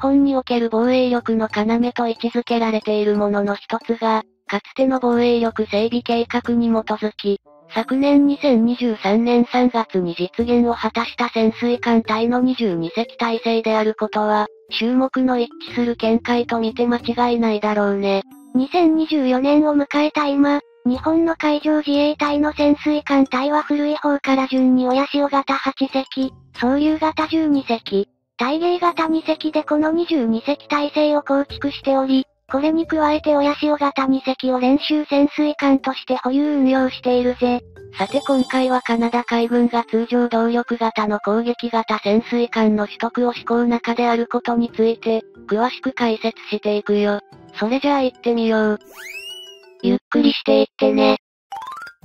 本における防衛力の要と位置づけられているものの一つが、かつての防衛力整備計画に基づき、昨年2023年3月に実現を果たした潜水艦隊の22隻体制であることは、衆目の一致する見解と見て間違いないだろうね。2024年を迎えた今、日本の海上自衛隊の潜水艦隊は古い方から順に親潮型8隻、総流型12隻、大芸型2隻でこの22隻体制を構築しており、これに加えて親潮型2隻を練習潜水艦として保有運用しているぜ。さて今回はカナダ海軍が通常動力型の攻撃型潜水艦の取得を志向中であることについて、詳しく解説していくよ。それじゃあ行ってみよう。ゆっくりしていってね。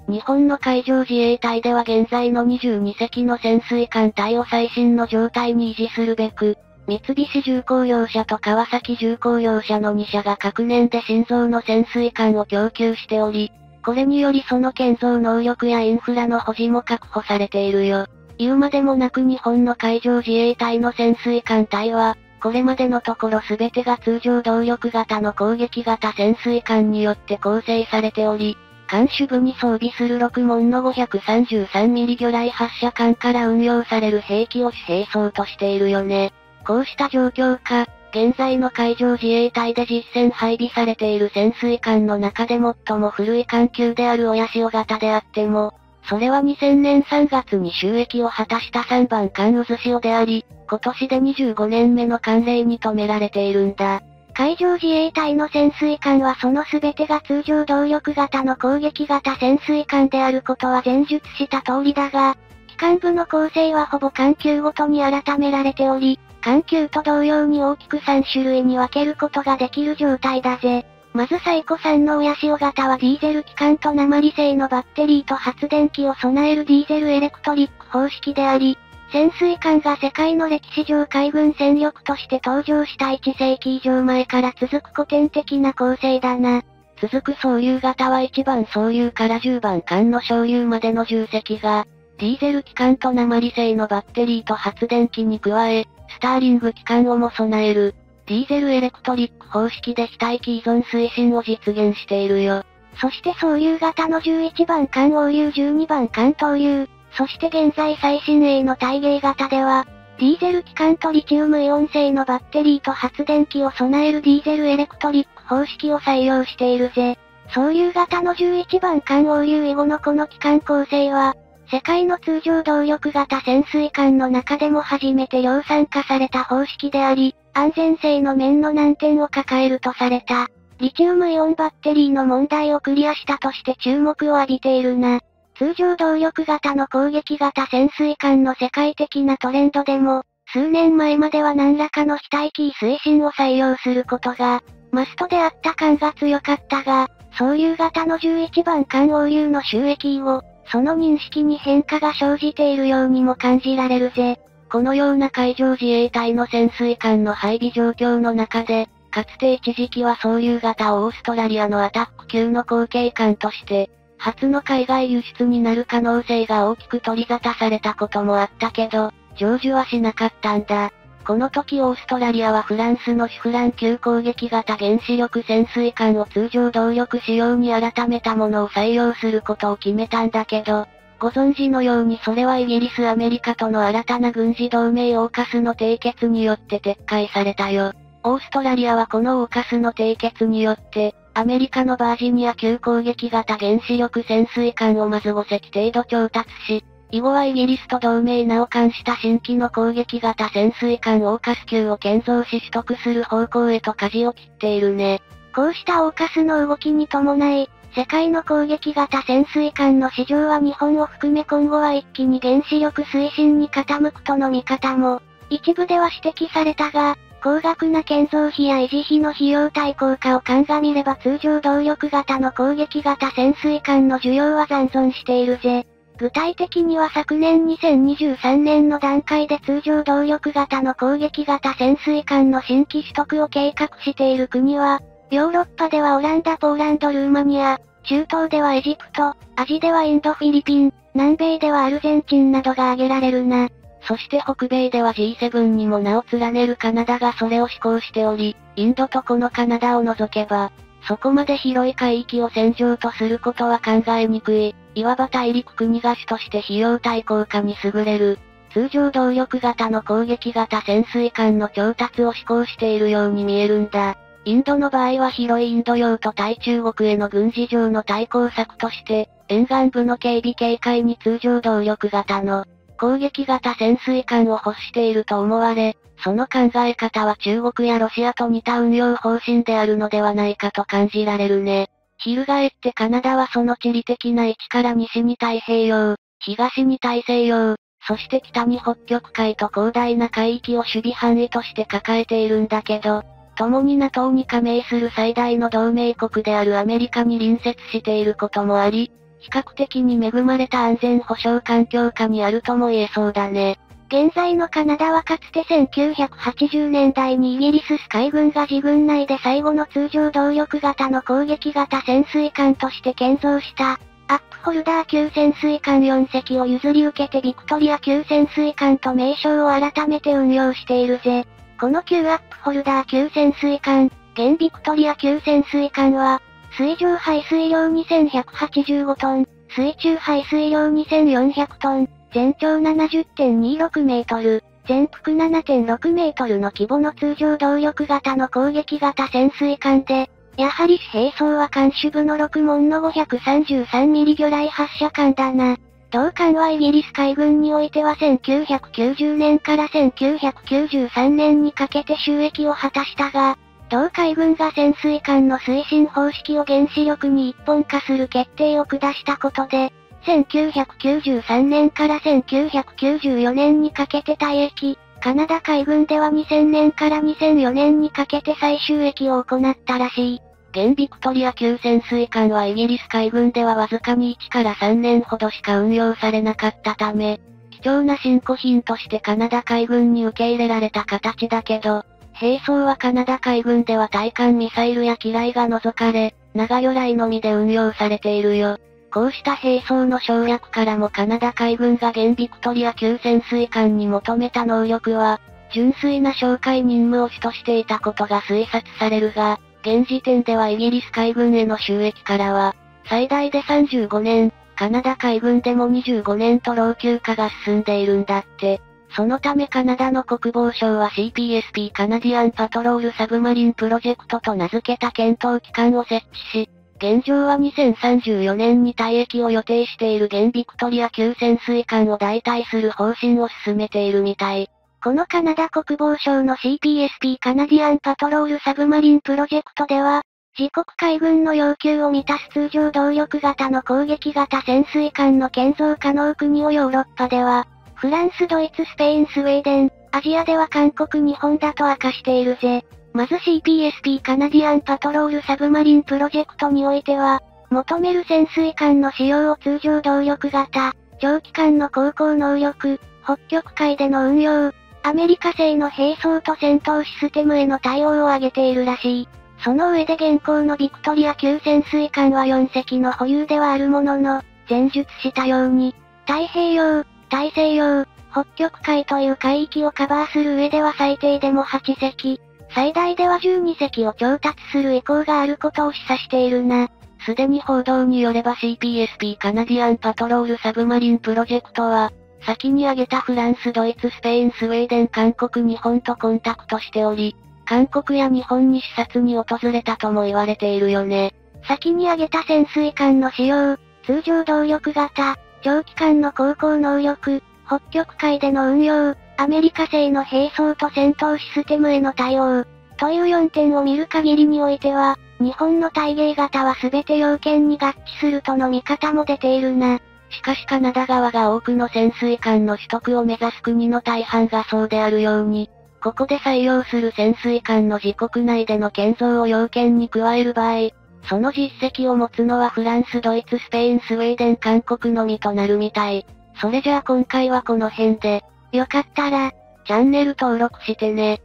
日本の海上自衛隊では現在の22隻の潜水艦隊を最新の状態に維持するべく、三菱重工業者と川崎重工業者の2社が各年で新造の潜水艦を供給しており、これによりその建造能力やインフラの保持も確保されているよ。言うまでもなく日本の海上自衛隊の潜水艦隊は、これまでのところ全てが通常動力型の攻撃型潜水艦によって構成されており、艦首部に装備する6門の 533mm 魚雷発射管から運用される兵器を主兵装としているよね。こうした状況下、現在の海上自衛隊で実戦配備されている潜水艦の中で最も古い艦級である親潮型であっても、それは2000年3月に就役を果たした3番艦渦潮であり、今年で25年目の慣例に止められているんだ。海上自衛隊の潜水艦はその全てが通常動力型の攻撃型潜水艦であることは前述した通りだが、機関部の構成はほぼ艦級ごとに改められており、艦級と同様に大きく3種類に分けることができる状態だぜ。まず最古3の親潮型はディーゼル機関と鉛製のバッテリーと発電機を備えるディーゼルエレクトリック方式であり、潜水艦が世界の歴史上海軍戦力として登場した1世紀以上前から続く古典的な構成だな。続く総流型は1番総流から10番艦の昇流までの10隻が、ディーゼル機関と鉛製のバッテリーと発電機に加え、スターリング機関をも備える、ディーゼルエレクトリック方式で非待機依存推進を実現しているよ。そして総流型の11番艦王流12番艦東流、そして現在最新鋭の大芸型では、ディーゼル機関とリチウムイオン製のバッテリーと発電機を備えるディーゼルエレクトリック方式を採用しているぜ。総流型の11番艦王流以後のこの機関構成は、世界の通常動力型潜水艦の中でも初めて量産化された方式であり、安全性の面の難点を抱えるとされた、リチウムイオンバッテリーの問題をクリアしたとして注目を浴びているな。通常動力型の攻撃型潜水艦の世界的なトレンドでも、数年前までは何らかの非待機推進を採用することが、マストであった感が強かったが、総流型の11番艦王流の収益以後、その認識に変化が生じているようにも感じられるぜ。このような海上自衛隊の潜水艦の配備状況の中で、かつて一時期は総流型をオーストラリアのアタック級の後継艦として、初の海外輸出になる可能性が大きく取り沙汰されたこともあったけど、成就はしなかったんだ。この時オーストラリアはフランスのシフラン級攻撃型原子力潜水艦を通常動力仕様に改めたものを採用することを決めたんだけど、ご存知のようにそれはイギリスアメリカとの新たな軍事同盟オーカスの締結によって撤回されたよ。オーストラリアはこのオーカスの締結によって、アメリカのバージニア級攻撃型原子力潜水艦をまず5隻程度調達し、以後はイギリスと同盟なお冠した新規の攻撃型潜水艦オーカス級を建造し取得する方向へと舵を切っているね。こうしたオーカスの動きに伴い、世界の攻撃型潜水艦の市場は日本を含め今後は一気に原子力推進に傾くとの見方も、一部では指摘されたが、高額な建造費や維持費の費用対効果を鑑みれば通常動力型の攻撃型潜水艦の需要は残存しているぜ。具体的には昨年2023年の段階で通常動力型の攻撃型潜水艦の新規取得を計画している国は、ヨーロッパではオランダ、ポーランド、ルーマニア、中東ではエジプト、アジではインド、フィリピン、南米ではアルゼンチンなどが挙げられるな。そして北米では G7 にも名を連ねるカナダがそれを施行しており、インドとこのカナダを除けば、そこまで広い海域を戦場とすることは考えにくい、いわば大陸国が主として費用対効果に優れる、通常動力型の攻撃型潜水艦の調達を施行しているように見えるんだ。インドの場合は広いインド洋と対中国への軍事上の対抗策として、沿岸部の警備警戒に通常動力型の攻撃型潜水艦を欲していると思われ、その考え方は中国やロシアと似た運用方針であるのではないかと感じられるね。翻ってカナダはその地理的な位置から西に太平洋、東に大西洋、そして北に北極海と広大な海域を守備範囲として抱えているんだけど、共に NATO に加盟する最大の同盟国であるアメリカに隣接していることもあり、比較的に恵まれた安全保障環境下にあるとも言えそうだね。現在のカナダはかつて1980年代にイギリス海軍が自軍内で最後の通常動力型の攻撃型潜水艦として建造した、アップホルダー級潜水艦4隻を譲り受けてビクトリア級潜水艦と名称を改めて運用しているぜ。この旧アップホルダー級潜水艦、現ビクトリア級潜水艦は、水上排水量2185トン、水中排水量2400トン、全長 70.26 メートル、全幅 7.6 メートルの規模の通常動力型の攻撃型潜水艦で、やはり主兵装は艦首部の6門の533ミリ魚雷発射管だな。同艦はイギリス海軍においては1990年から1993年にかけて収益を果たしたが、同海軍が潜水艦の推進方式を原子力に一本化する決定を下したことで、1993年から1994年にかけて退役、カナダ海軍では2000年から2004年にかけて再収益を行ったらしい。現ビクトリア級潜水艦はイギリス海軍ではわずかに1から3年ほどしか運用されなかったため、貴重な新古品としてカナダ海軍に受け入れられた形だけど、兵装はカナダ海軍では対艦ミサイルや機雷が除かれ、長魚雷のみで運用されているよ。こうした兵装の省略からもカナダ海軍が現ビクトリア級潜水艦に求めた能力は、純粋な哨戒任務を主としていたことが推察されるが、現時点ではイギリス海軍への収益からは、最大で35年、カナダ海軍でも25年と老朽化が進んでいるんだって。そのためカナダの国防省は CPSP カナディアンパトロールサブマリンプロジェクトと名付けた検討機関を設置し、現状は2034年に退役を予定している現ビクトリア級潜水艦を代替する方針を進めているみたい。このカナダ国防省の CPSP カナディアンパトロールサブマリンプロジェクトでは、自国海軍の要求を満たす通常動力型の攻撃型潜水艦の建造可能国をヨーロッパでは、フランス、ドイツ、スペイン、スウェーデン、アジアでは韓国、日本だと明かしているぜ。まず CPSP カナディアンパトロールサブマリンプロジェクトにおいては、求める潜水艦の使用を通常動力型、長期間の航行能力、北極海での運用、アメリカ製の兵装と戦闘システムへの対応を挙げているらしい。その上で現行のビクトリア級潜水艦は4隻の保有ではあるものの、前述したように、太平洋、大西洋、北極海という海域をカバーする上では最低でも8隻、最大では12隻を調達する意向があることを示唆しているな。すでに報道によれば CPSP カナディアンパトロールサブマリンプロジェクトは、先に挙げたフランス、ドイツ、スペイン、スウェーデン、韓国、日本とコンタクトしており、韓国や日本に視察に訪れたとも言われているよね。先に挙げた潜水艦の使用、通常動力型、長期間の航行能力、北極海での運用、アメリカ製の兵装と戦闘システムへの対応、という4点を見る限りにおいては、日本の対迎型は全て要件に合致するとの見方も出ているな。しかしカナダ側が多くの潜水艦の取得を目指す国の大半がそうであるように、ここで採用する潜水艦の自国内での建造を要件に加える場合、その実績を持つのはフランス、ドイツ、スペイン、スウェーデン、韓国のみとなるみたい。それじゃあ今回はこの辺で、よかったら、チャンネル登録してね。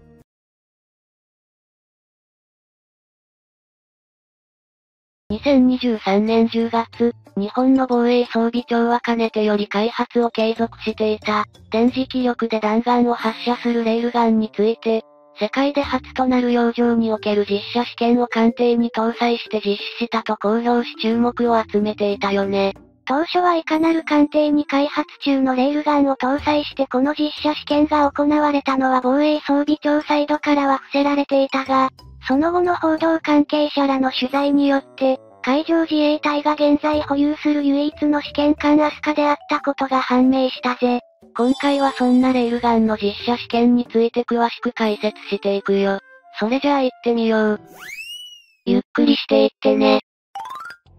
2023年10月、日本の防衛装備庁はかねてより開発を継続していた、電磁気力で弾丸を発射するレールガンについて、世界で初となる洋上における実射試験を艦艇に搭載して実施したと公表し注目を集めていたよね。当初はいかなる艦艇に開発中のレールガンを搭載してこの実射試験が行われたのは防衛装備庁サイドからは伏せられていたが、その後の報道関係者らの取材によって、海上自衛隊が現在保有する唯一の試験艦アスカであったことが判明したぜ。今回はそんなレールガンの実射試験について詳しく解説していくよ。それじゃあ行ってみよう。ゆっくりしていってね。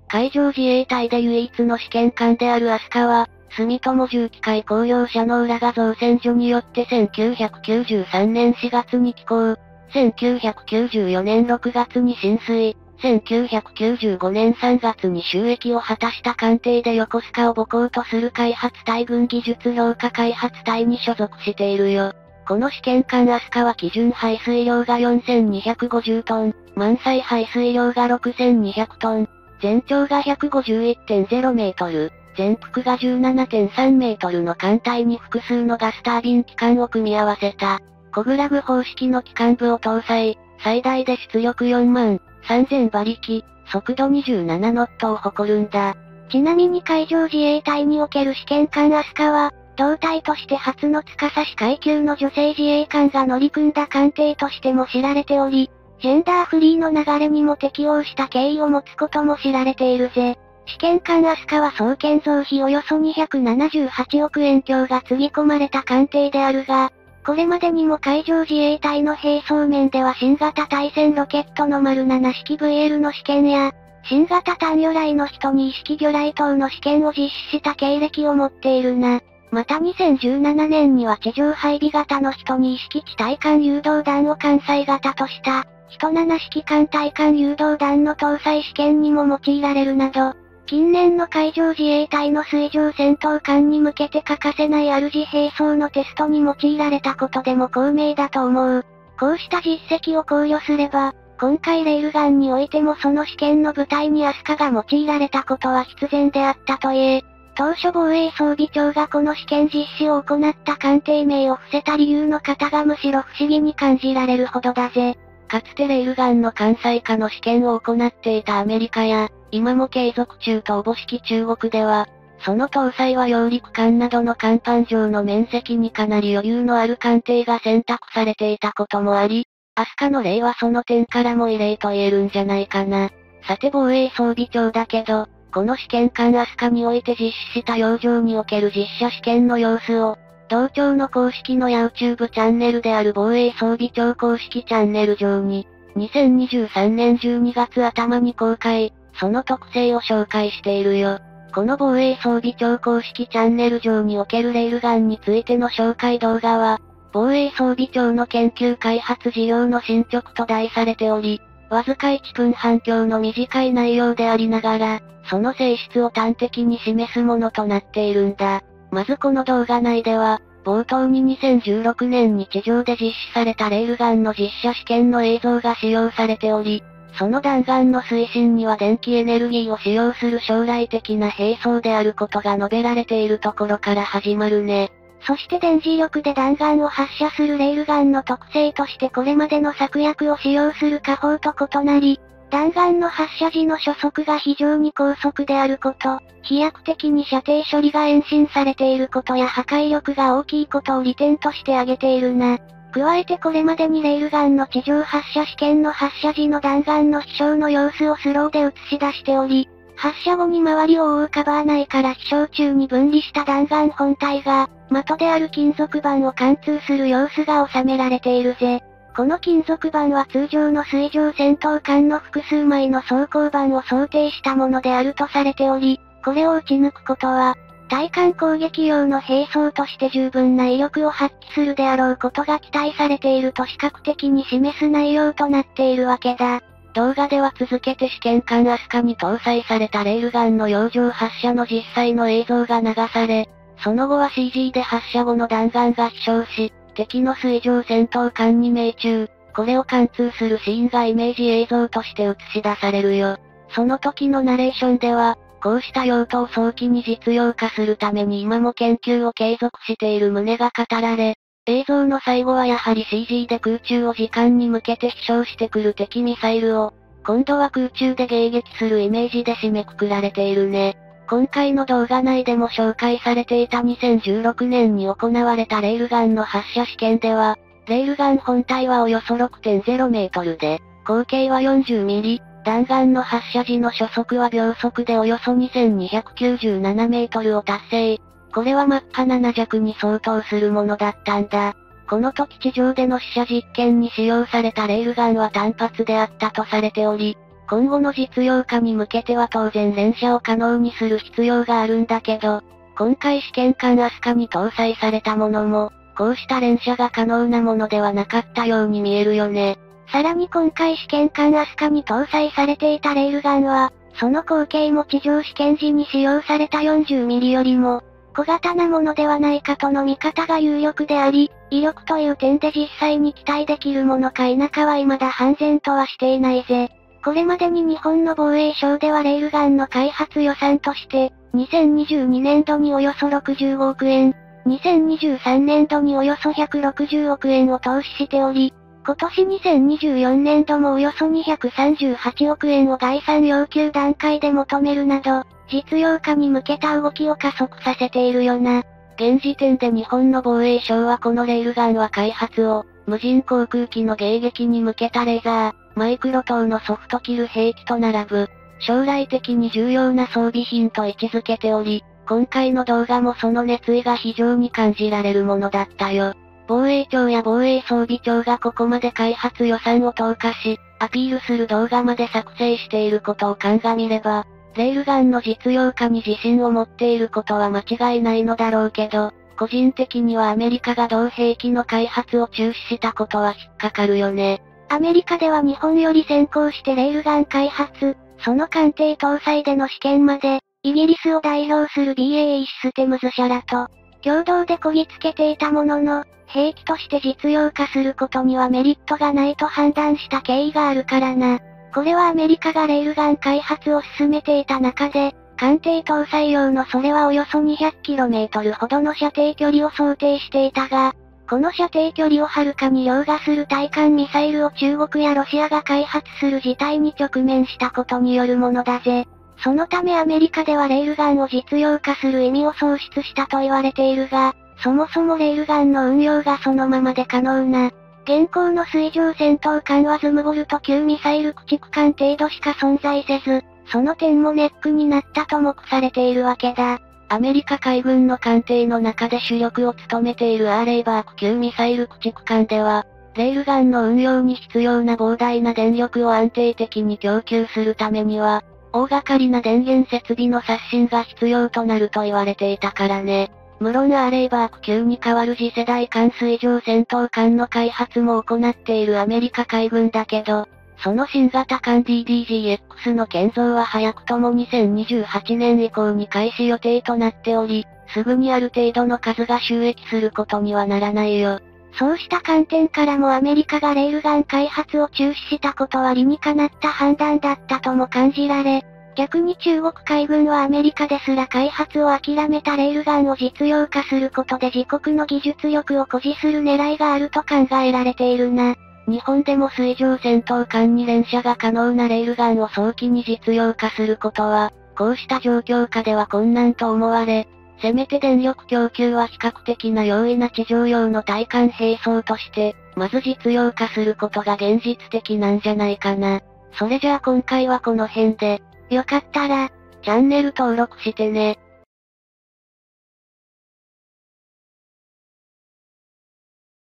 海上自衛隊で唯一の試験艦であるアスカは、住友重機械工業者の浦賀造船所によって1993年4月に起工、1994年6月に浸水、1995年3月に収益を果たした艦艇で横須賀を母港とする開発隊軍技術評価開発隊に所属しているよ。この試験艦アスカは基準排水量が4250トン、満載排水量が6200トン、全長が 151.0 メートル、全幅が 17.3 メートルの艦隊に複数のガスタービン機関を組み合わせた、コグラグ方式の機関部を搭載、最大で出力4万3000馬力、速度27ノットを誇るんだ。ちなみに海上自衛隊における試験艦アスカは、同隊として初の司市階級の女性自衛官が乗り組んだ艦艇としても知られており、ジェンダーフリーの流れにも適応した経緯を持つことも知られているぜ。試験艦アスカは総建造費およそ278億円強がつぎ込まれた艦艇であるが、これまでにも海上自衛隊の兵装面では新型対戦ロケットの -7 式 VL の試験や、新型単魚雷の12式魚雷等の試験を実施した経歴を持っているな。また2017年には地上配備型の12式地対艦誘導弾を艦載型とした、17式艦対艦誘導弾の搭載試験にも用いられるなど、近年の海上自衛隊の水上戦闘艦に向けて欠かせない主兵装のテストに用いられたことでも高名だと思う。こうした実績を考慮すれば、今回レールガンにおいてもその試験の舞台にアスカが用いられたことは必然であったと言え、当初防衛装備庁がこの試験実施を行った艦艇名を伏せた理由の方がむしろ不思議に感じられるほどだぜ。かつてレールガンの艦載化の試験を行っていたアメリカや、今も継続中とおぼしき中国では、その搭載は揚陸艦などの甲板上の面積にかなり余裕のある艦艇が選択されていたこともあり、アスカの例はその点からも異例と言えるんじゃないかな。さて防衛装備庁だけど、この試験艦アスカにおいて実施した洋上における実射試験の様子を、同庁の公式の YouTube チャンネルである防衛装備庁公式チャンネル上に、2023年12月頭に公開、その特性を紹介しているよ。この防衛装備庁公式チャンネル上におけるレールガンについての紹介動画は、防衛装備庁の研究開発事業の進捗と題されており、わずか1分半強の短い内容でありながら、その性質を端的に示すものとなっているんだ。まずこの動画内では、冒頭に2016年に地上で実施されたレールガンの実射試験の映像が使用されており、その弾丸の推進には電気エネルギーを使用する将来的な兵装であることが述べられているところから始まるね。そして電磁力で弾丸を発射するレールガンの特性としてこれまでの策略を使用する火砲と異なり、弾丸の発射時の初速が非常に高速であること、飛躍的に射程処理が延伸されていることや破壊力が大きいことを利点として挙げているな。加えてこれまでにレールガンの地上発射試験の発射時の弾丸の飛翔の様子をスローで映し出しており、発射後に周りを覆うカバー内から飛翔中に分離した弾丸本体が、的である金属板を貫通する様子が収められているぜ。この金属板は通常の水上戦闘艦の複数枚の装甲板を想定したものであるとされており、これを撃ち抜くことは、対艦攻撃用の兵装として十分な威力を発揮するであろうことが期待されていると視覚的に示す内容となっているわけだ。動画では続けて試験艦アスカに搭載されたレールガンの洋上発射の実際の映像が流され、その後は CG で発射後の弾丸が飛翔し、敵の水上戦闘艦に命中、これを貫通するシーンがイメージ映像として映し出されるよ。その時のナレーションでは、こうした用途を早期に実用化するために今も研究を継続している旨が語られ、映像の最後はやはり CG で空中を時間に向けて飛翔してくる敵ミサイルを、今度は空中で迎撃するイメージで締めくくられているね。今回の動画内でも紹介されていた2016年に行われたレールガンの発射試験では、レールガン本体はおよそ 6.0 メートルで、口径は40ミリ、弾丸の発射時の初速は秒速でおよそ2297メートルを達成。これはマッハ7弱に相当するものだったんだ。この時地上での試射実験に使用されたレールガンは単発であったとされており、今後の実用化に向けては当然連射を可能にする必要があるんだけど、今回試験艦アスカに搭載されたものも、こうした連射が可能なものではなかったように見えるよね。さらに今回試験艦アスカに搭載されていたレールガンは、その口径も地上試験時に使用された40ミリよりも、小型なものではないかとの見方が有力であり、威力という点で実際に期待できるものか否かは未だ判然とはしていないぜ。これまでに日本の防衛省ではレールガンの開発予算として、2022年度におよそ65億円、2023年度におよそ160億円を投資しており、今年2024年度もおよそ238億円を概算要求段階で求めるなど、実用化に向けた動きを加速させているよな。現時点で日本の防衛省はこのレールガンは開発を、無人航空機の迎撃に向けたレーザー、マイクロ等のソフトキル兵器と並ぶ、将来的に重要な装備品と位置づけており、今回の動画もその熱意が非常に感じられるものだったよ。防衛庁や防衛装備庁がここまで開発予算を投下し、アピールする動画まで作成していることを鑑みれば、レールガンの実用化に自信を持っていることは間違いないのだろうけど、個人的にはアメリカが同兵器の開発を中止したことは引っかかるよね。アメリカでは日本より先行してレールガン開発、その艦艇搭載での試験まで、イギリスを代表する BAE システムズ社らと、共同でこぎつけていたものの、兵器として実用化することにはメリットがないと判断した経緯があるからな。これはアメリカがレールガン開発を進めていた中で、艦艇搭載用のそれはおよそ 200km ほどの射程距離を想定していたが、この射程距離をはるかに凌駕する対艦ミサイルを中国やロシアが開発する事態に直面したことによるものだぜ。そのためアメリカではレールガンを実用化する意味を喪失したと言われているが、そもそもレールガンの運用がそのままで可能な、現行の水上戦闘艦はズムボルト級ミサイル駆逐艦程度しか存在せず、その点もネックになったと目されているわけだ。アメリカ海軍の艦艇の中で主力を務めているアーレイバーク級ミサイル駆逐艦では、レールガンの運用に必要な膨大な電力を安定的に供給するためには、大掛かりな電源設備の刷新が必要となると言われていたからね。無論アーレイバーク級に代わる次世代艦水上戦闘艦の開発も行っているアメリカ海軍だけど、その新型艦 DDGX の建造は早くとも2028年以降に開始予定となっており、すぐにある程度の数が収益することにはならないよ。そうした観点からもアメリカがレールガン開発を中止したことは理にかなった判断だったとも感じられ、逆に中国海軍はアメリカですら開発を諦めたレールガンを実用化することで自国の技術力を誇示する狙いがあると考えられているな。日本でも水上戦闘艦に連射が可能なレールガンを早期に実用化することは、こうした状況下では困難と思われ、せめて電力供給は比較的な容易な地上用の対艦兵装として、まず実用化することが現実的なんじゃないかな。それじゃあ今回はこの辺で、よかったら、チャンネル登録してね。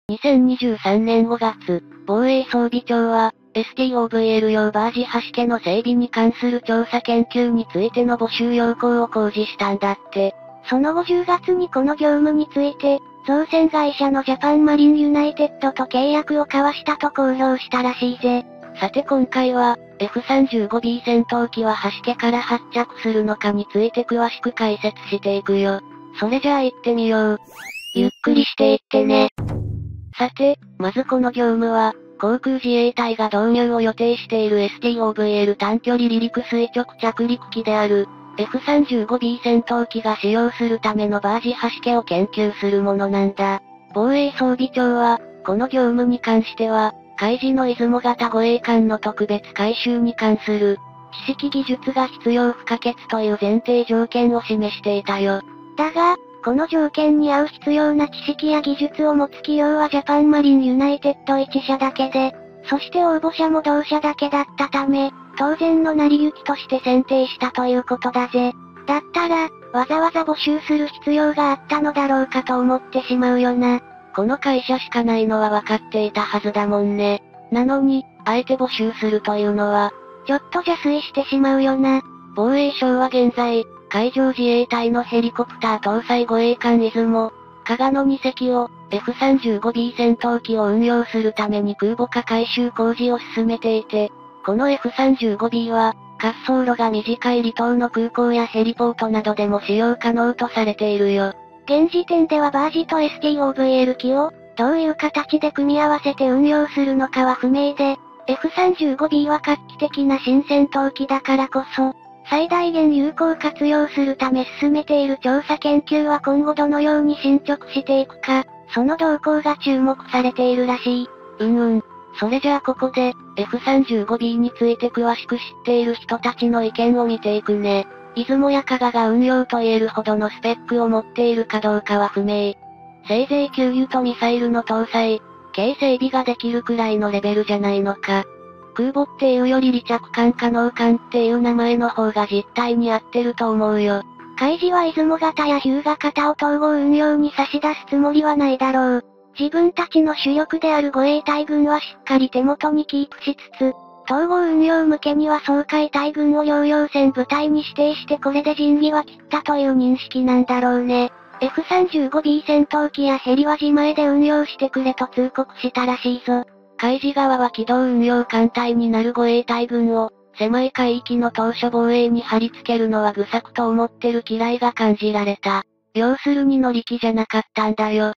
2023年5月、防衛装備庁は、STOVL 用バージ発射の整備に関する調査研究についての募集要項を公示したんだって。その後10月にこの業務について、造船会社のジャパンマリンユナイテッドと契約を交わしたと公表したらしいぜ。さて今回は、F35B 戦闘機は橋家から発着するのかについて詳しく解説していくよ。それじゃあ行ってみよう。ゆっくりしていってね。さて、まずこの業務は、航空自衛隊が導入を予定している STOVL 短距離離陸垂直着陸機である F35B 戦闘機が使用するためのバージ端系を研究するものなんだ。防衛装備庁は、この業務に関しては、海自の出雲型護衛艦の特別改修に関する、知識技術が必要不可欠という前提条件を示していたよ。だが、この条件に合う必要な知識や技術を持つ企業はジャパンマリンユナイテッド1社だけで、そして応募者も同社だけだったため、当然の成り行きとして選定したということだぜ。だったら、わざわざ募集する必要があったのだろうかと思ってしまうよな。この会社しかないのは分かっていたはずだもんね。なのに、あえて募集するというのは、ちょっと邪推してしまうよな。防衛省は現在、海上自衛隊のヘリコプター搭載護衛艦出雲、加賀の2隻を、F35B 戦闘機を運用するために空母化改修工事を進めていて、この F35B は、滑走路が短い離島の空港やヘリポートなどでも使用可能とされているよ。現時点ではバージと STOVL 機を、どういう形で組み合わせて運用するのかは不明で、F35B は画期的な新戦闘機だからこそ、最大限有効活用するため進めている調査研究は今後どのように進捗していくか、その動向が注目されているらしい。それじゃあここで、F35B について詳しく知っている人たちの意見を見ていくね。出雲や加賀が運用と言えるほどのスペックを持っているかどうかは不明。せいぜい給油とミサイルの搭載、軽整備ができるくらいのレベルじゃないのか。空母っていうより離着艦可能艦っていう名前の方が実態に合ってると思うよ。海自は出雲型や日向型を統合運用に差し出すつもりはないだろう。自分たちの主力である護衛隊軍はしっかり手元にキープしつつ、統合運用向けには掃海隊軍を療養戦部隊に指定してこれで仁義は切ったという認識なんだろうね。F35B 戦闘機やヘリは自前で運用してくれと通告したらしいぞ。海自側は機動運用艦隊になる護衛隊軍を、狭い海域の島嶼防衛に貼り付けるのは愚策と思ってる嫌いが感じられた。要するに乗り気じゃなかったんだよ。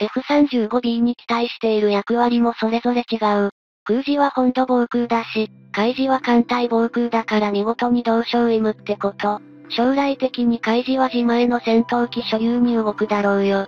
F35B に期待している役割もそれぞれ違う。空自は本土防空だし、海自は艦隊防空だから見事に同床異夢ってこと。将来的に海自は自前の戦闘機所有に動くだろうよ。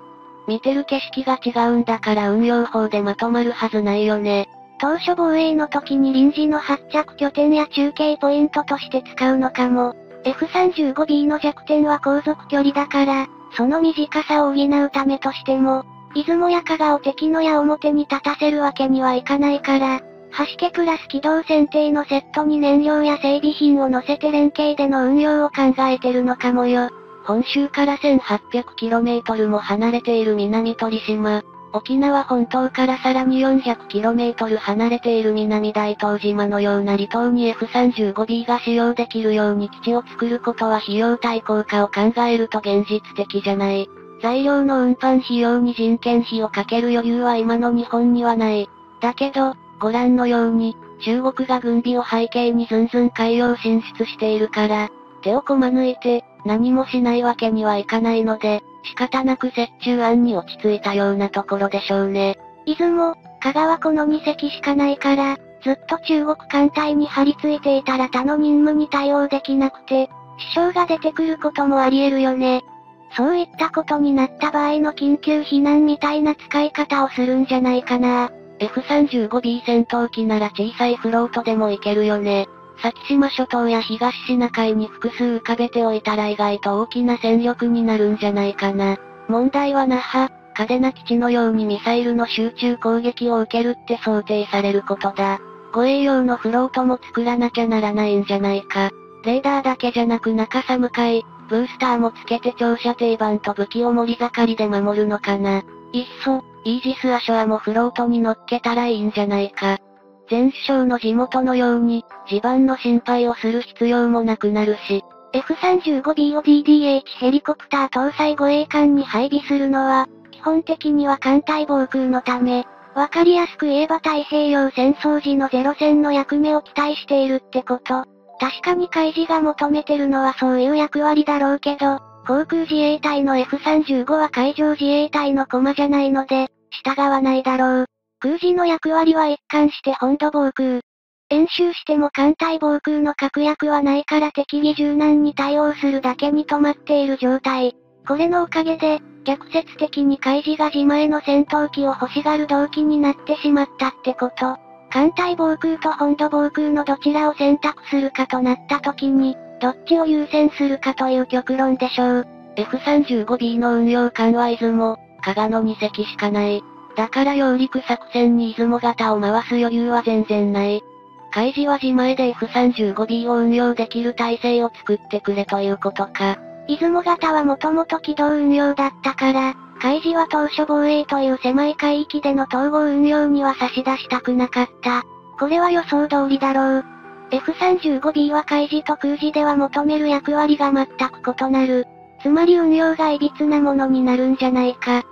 見てる景色が違うんだから運用法でまとまるはずないよね。島嶼防衛の時に臨時の発着拠点や中継ポイントとして使うのかも。F35B の弱点は航続距離だから、その短さを補うためとしても、出雲や加賀を敵の矢面に立たせるわけにはいかないから、端系プラス機動選定のセットに燃料や整備品を乗せて連携での運用を考えてるのかもよ。本州から 1800km も離れている南鳥島、沖縄本島からさらに 400km 離れている南大東島のような離島に F35B が使用できるように基地を作ることは費用対効果を考えると現実的じゃない。材料の運搬費用に人件費をかける余裕は今の日本にはない。だけど、ご覧のように、中国が軍備を背景にずんずん海洋進出しているから、手をこまぬいて、何もしないわけにはいかないので、仕方なく折衷案に落ち着いたようなところでしょうね。出雲、加賀はこの2隻しかないから、ずっと中国艦隊に張り付いていたら他の任務に対応できなくて、支障が出てくることもあり得るよね。そういったことになった場合の緊急避難みたいな使い方をするんじゃないかな。F35B 戦闘機なら小さいフロートでもいけるよね。先島諸島や東シナ海に複数浮かべておいたら意外と大きな戦力になるんじゃないかな。問題は那覇、嘉手納基地のようにミサイルの集中攻撃を受けるって想定されることだ。護衛用のフロートも作らなきゃならないんじゃないか。レーダーだけじゃなく中寒海、ブースターもつけて長射程板と武器を盛り盛りで守るのかな。いっそ、イージス・アショアもフロートに乗っけたらいいんじゃないか。前首相の地元のように、地盤の心配をする必要もなくなるし、F35B を DDH ヘリコプター搭載護衛艦に配備するのは、基本的には艦隊防空のため、わかりやすく言えば太平洋戦争時のゼロ戦の役目を期待しているってこと。確かに海自が求めてるのはそういう役割だろうけど、航空自衛隊の F35 は海上自衛隊の駒じゃないので、従わないだろう。空自の役割は一貫して本土防空。演習しても艦隊防空の確約はないから敵に柔軟に対応するだけに止まっている状態。これのおかげで、逆説的に海自が自前の戦闘機を欲しがる動機になってしまったってこと。艦隊防空と本土防空のどちらを選択するかとなった時に、どっちを優先するかという極論でしょう。F35B の運用艦は出雲、加賀の2隻しかない。だから揚陸作戦に出雲型を回す余裕は全然ない。海自は自前で F35B を運用できる体制を作ってくれということか。出雲型はもともと機動運用だったから、海自は当初防衛という狭い海域での統合運用には差し出したくなかった。これは予想通りだろう。F35B は海自と空自では求める役割が全く異なる。つまり運用が歪なものになるんじゃないか。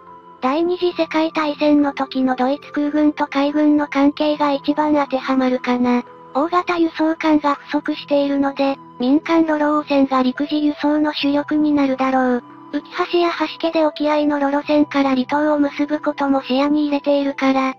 第二次世界大戦の時のドイツ空軍と海軍の関係が一番当てはまるかな。大型輸送艦が不足しているので、民間路路汚染が陸自輸送の主力になるだろう。浮き橋や橋家で沖合の路路線から離島を結ぶことも視野に入れているから、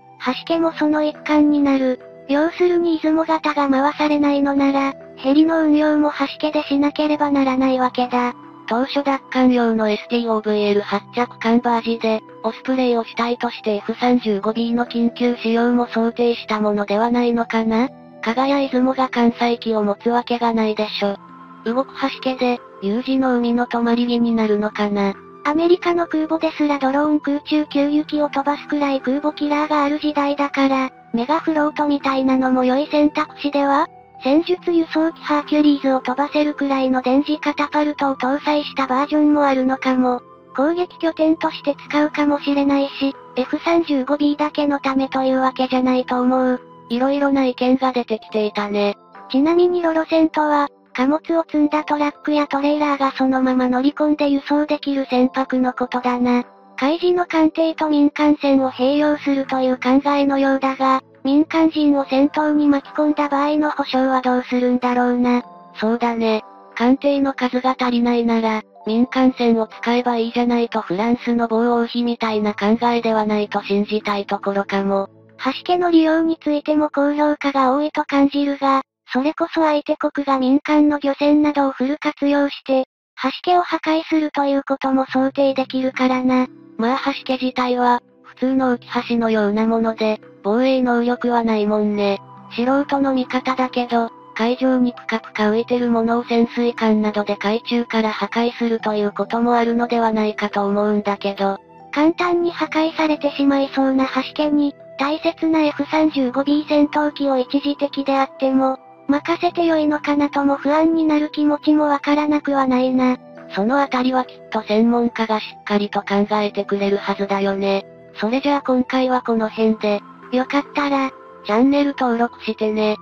橋家もその一環になる。要するに出雲型が回されないのなら、ヘリの運用も橋家でしなければならないわけだ。当初奪還用の STOVL 発着艦バージで、オスプレイを主体として F35B の緊急使用も想定したものではないのかな。加賀や出雲が艦載機を持つわけがないでしょ。動く橋家で、有事の海の止まり木になるのかな。アメリカの空母ですらドローン空中給油機を飛ばすくらい空母キラーがある時代だから、メガフロートみたいなのも良い選択肢では？戦術輸送機ハーキュリーズを飛ばせるくらいの電磁カタパルトを搭載したバージョンもあるのかも。攻撃拠点として使うかもしれないし、F35B だけのためというわけじゃないと思う。いろいろな意見が出てきていたね。ちなみに路路線とは、貨物を積んだトラックやトレーラーがそのまま乗り込んで輸送できる船舶のことだな。海自の艦艇と民間船を併用するという考えのようだが、民間人を戦闘に巻き込んだ場合の保障はどうするんだろうな。そうだね。艦艇の数が足りないなら、民間船を使えばいいじゃないとフランスの防衛費みたいな考えではないと信じたいところかも。橋家の利用についても高評価が多いと感じるが、それこそ相手国が民間の漁船などをフル活用して、橋家を破壊するということも想定できるからな。まあ橋家自体は、普通の浮き橋のようなもので、防衛能力はないもんね。素人の味方だけど、海上にぷかぷか浮いてるものを潜水艦などで海中から破壊するということもあるのではないかと思うんだけど、簡単に破壊されてしまいそうな橋家に、大切な F35B 戦闘機を一時的であっても、任せて良いのかなとも不安になる気持ちもわからなくはないな。そのあたりはきっと専門家がしっかりと考えてくれるはずだよね。それじゃあ今回はこの辺で、よかったら、チャンネル登録してね。